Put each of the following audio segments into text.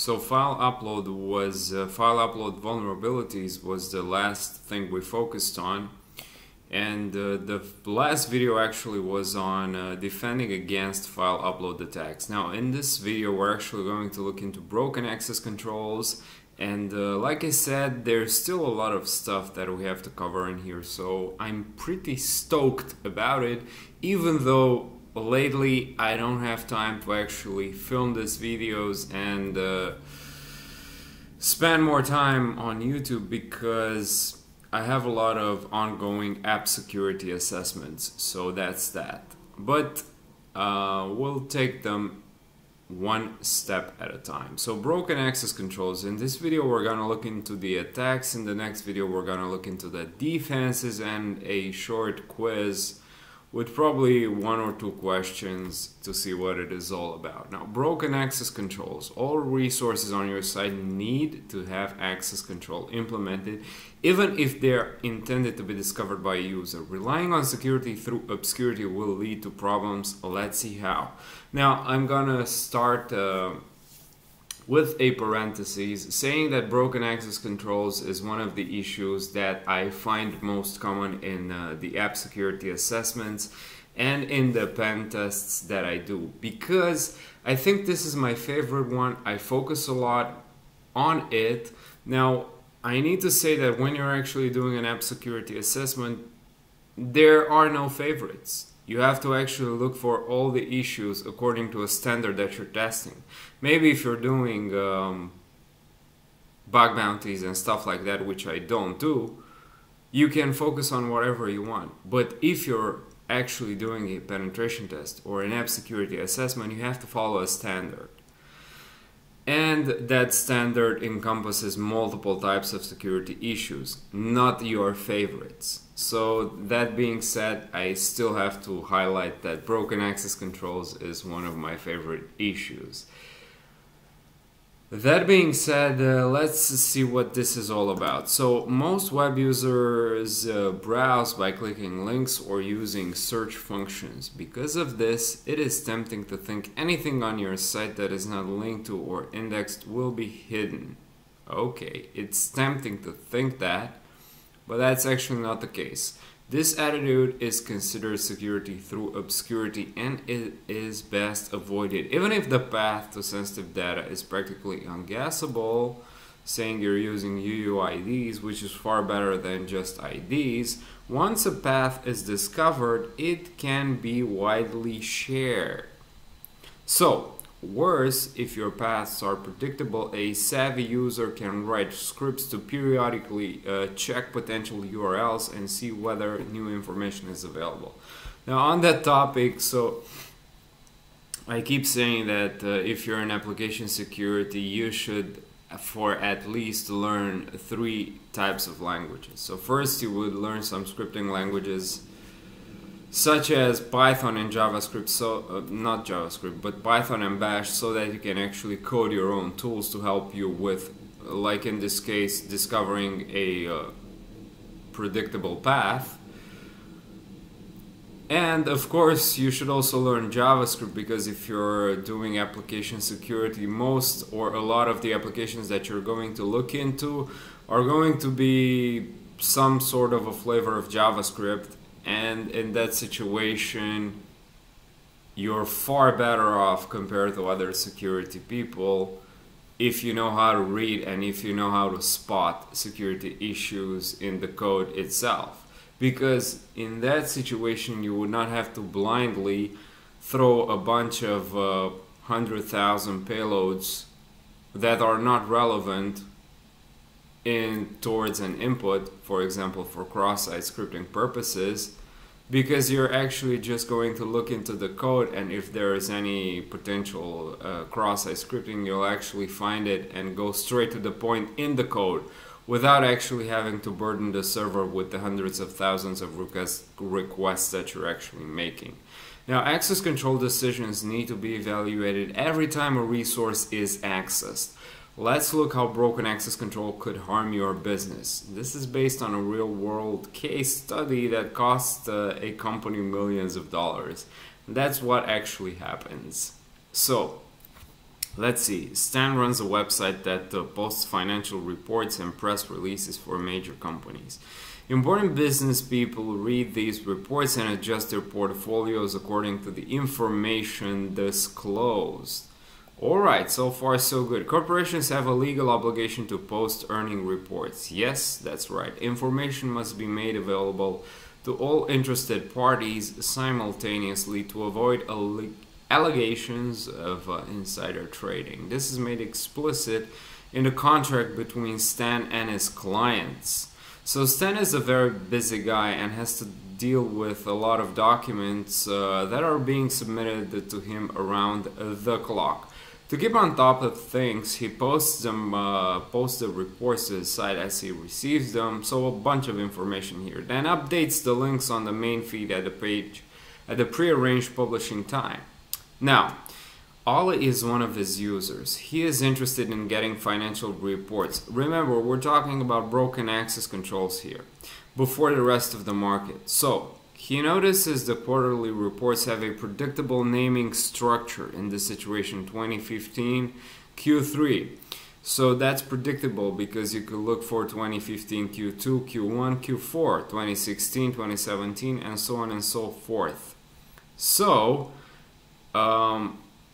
So file upload vulnerabilities was the last thing we focused on, and the last video actually was on defending against file upload attacks. Now in this video we're actually going to look into broken access controls, and like I said, there's still a lot of stuff that we have to cover in here, so I'm pretty stoked about it, even though lately I don't have time to actually film these videos and spend more time on YouTube because I have a lot of ongoing app security assessments, so that's that. But we'll take them one step at a time. So broken access controls. In this video we're gonna look into the attacks, in the next video we're gonna look into the defenses, and a short quiz with probably one or two questions to see what it is all about. Now, broken access controls. All resources on your site need to have access control implemented, even if they're intended to be discovered by a user. Relying on security through obscurity will lead to problems. Let's see how. Now, I'm gonna start with a parenthesis saying that broken access controls is one of the issues that I find most common in the app security assessments and in the pen tests that I do, because I think this is my favorite one. I focus a lot on it. Now, I need to say that when you're actually doing an app security assessment, there are no favorites. You have to actually look for all the issues according to a standard that you're testing. Maybe if you're doing bug bounties and stuff like that, which I don't do, you can focus on whatever you want. But if you're actually doing a penetration test or an app security assessment, you have to follow a standard. And that standard encompasses multiple types of security issues, not your favorites. So that being said, I still have to highlight that broken access controls is one of my favorite issues. That being said, let's see what this is all about. So most web users browse by clicking links or using search functions. Because of this, it is tempting to think anything on your site that is not linked to or indexed will be hidden. Okay, it's tempting to think that, but that's actually not the case. This attitude is considered security through obscurity, and it is best avoided. Even if the path to sensitive data is practically unguessable, saying you're using UUIDs, which is far better than just IDs, once a path is discovered, it can be widely shared. So, worse, if your paths are predictable, a savvy user can write scripts to periodically check potential URLs and see whether new information is available. Now, on that topic, so I keep saying that if you're in application security, you should for at least learn 3 types of languages. So first, you would learn some scripting languages, such as Python and JavaScript, so not JavaScript, but Python and Bash, so that you can actually code your own tools to help you with, like in this case, discovering a predictable path. And of course, you should also learn JavaScript, because if you're doing application security, most or a lot of the applications that you're going to look into are going to be some sort of a flavor of JavaScript. And in that situation, you're far better off compared to other security people if you know how to read and if you know how to spot security issues in the code itself. Because in that situation, you would not have to blindly throw a bunch of 100,000 payloads that are not relevant in towards an input, for example, for cross-site scripting purposes, because you're actually just going to look into the code, and if there is any potential cross-site scripting, you'll actually find it and go straight to the point in the code without actually having to burden the server with the hundreds of thousands of requests that you're actually making. Now, access control decisions need to be evaluated every time a resource is accessed. Let's look how broken access control could harm your business. This is based on a real-world case study that cost a company millions of dollars. That's what actually happens. So, Let's see, Stan runs a website that posts financial reports and press releases for major companies. Important business people read these reports and adjust their portfolios according to the information disclosed. Alright, so far so good. Corporations have a legal obligation to post earning reports. Yes, that's right. Information must be made available to all interested parties simultaneously to avoid allegations of insider trading. This is made explicit in the contract between Stan and his clients. So Stan is a very busy guy and has to deal with a lot of documents that are being submitted to him around the clock. To keep on top of things, he posts the reports to his site as he receives them, so a bunch of information here. Then updates the links on the main feed at the page at the prearranged publishing time. Now, Ollie is one of his users. He is interested in getting financial reports. Remember, we're talking about broken access controls here before the rest of the market. So, he notices the quarterly reports have a predictable naming structure. In this situation, 2015 Q3. So that's predictable because you could look for 2015 Q2, Q1, Q4, 2016, 2017, and so on and so forth. So,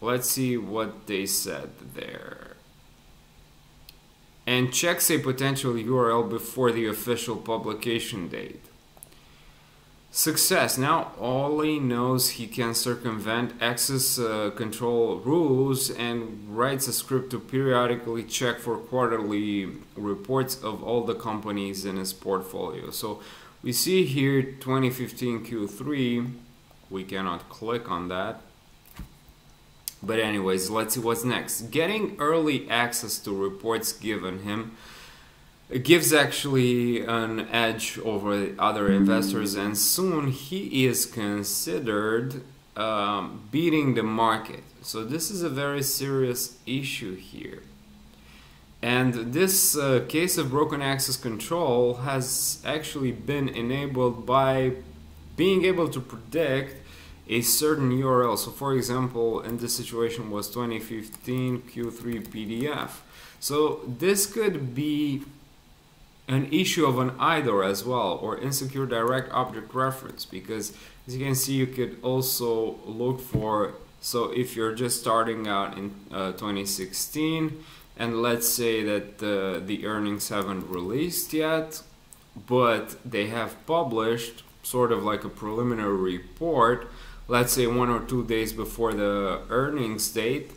let's see what they said there. And checks a potential URL before the official publication date. Success. Now Ollie knows he can circumvent access control rules and writes a script to periodically check for quarterly reports of all the companies in his portfolio. So we see here 2015 Q3. We cannot click on that. But anyways, let's see what's next. Getting early access to reports given him gives actually an edge over other investors, and soon he is considered beating the market. So this is a very serious issue here. And this case of broken access control has actually been enabled by being able to predict a certain URL. So for example, in this situation was 2015 Q3 PDF. So this could be an issue of an IDOR as well, or insecure direct object reference, because as you can see, you could also look for, so if you're just starting out in 2016, and let's say that the earnings haven't released yet, but they have published sort of like a preliminary report, let's say 1 or 2 days before the earnings date,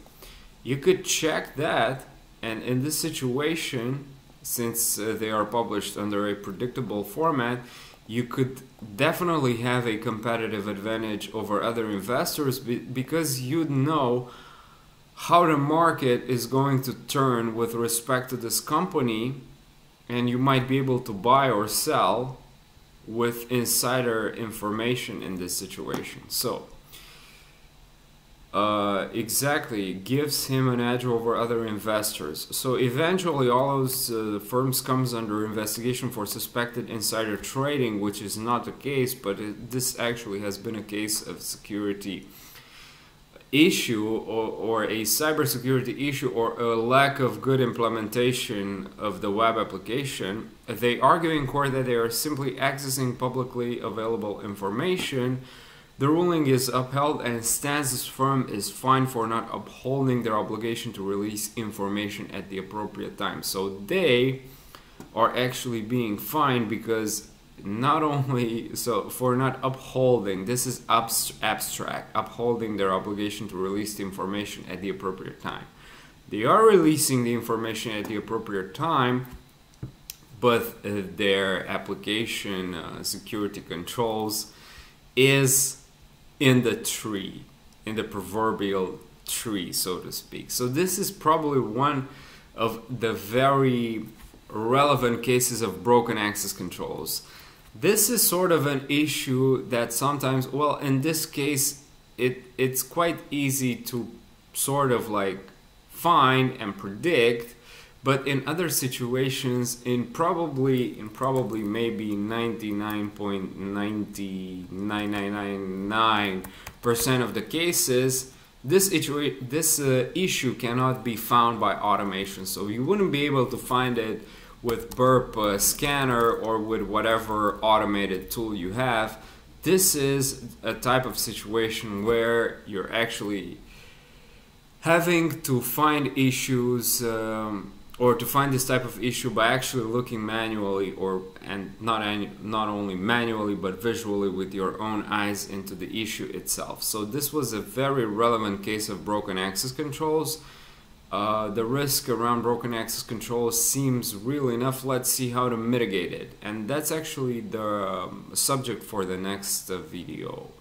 you could check that. And in this situation, since they are published under a predictable format, you could definitely have a competitive advantage over other investors because you know how the market is going to turn with respect to this company, and you might be able to buy or sell with insider information in this situation. So exactly, gives him an edge over other investors. So eventually all those firms comes under investigation for suspected insider trading, which is not the case, but this actually has been a case of security issue or a cybersecurity issue or a lack of good implementation of the web application. They argue in court that they are simply accessing publicly available information. The ruling is upheld, and Stan's firm is fined for not upholding their obligation to release information at the appropriate time. So they are actually being fined because not only so for not upholding, this is abstract, upholding their obligation to release the information at the appropriate time. They are releasing the information at the appropriate time, but their application security controls is in the tree, in the proverbial tree, so to speak. So this is probably one of the very relevant cases of broken access controls. This is sort of an issue that sometimes, well, in this case, it's quite easy to sort of like find and predict, but in other situations, in probably maybe 99.9999% of the cases, This issue cannot be found by automation, so you wouldn't be able to find it with Burp Scanner or with whatever automated tool you have. This is a type of situation where you're actually having to find issues or to find this type of issue by actually looking manually, or and not only manually but visually with your own eyes into the issue itself. So this was a very relevant case of broken access controls. The risk around broken access controls seems real enough. Let's see how to mitigate it, and that's actually the subject for the next video.